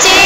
Such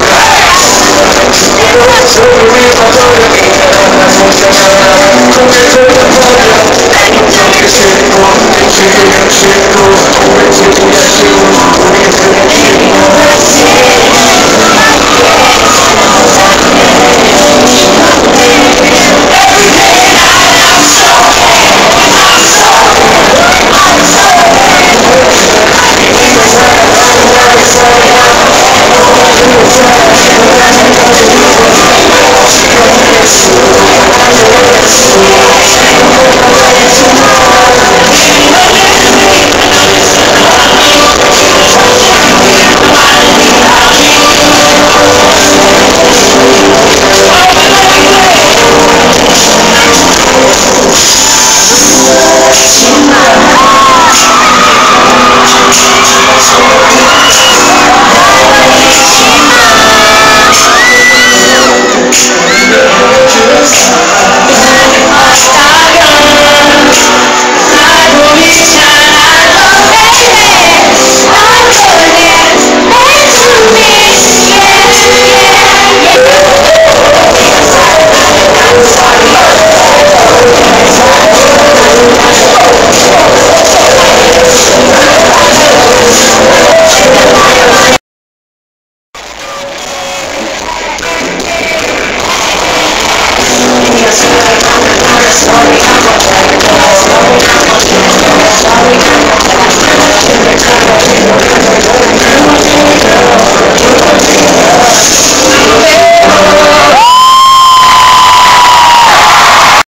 a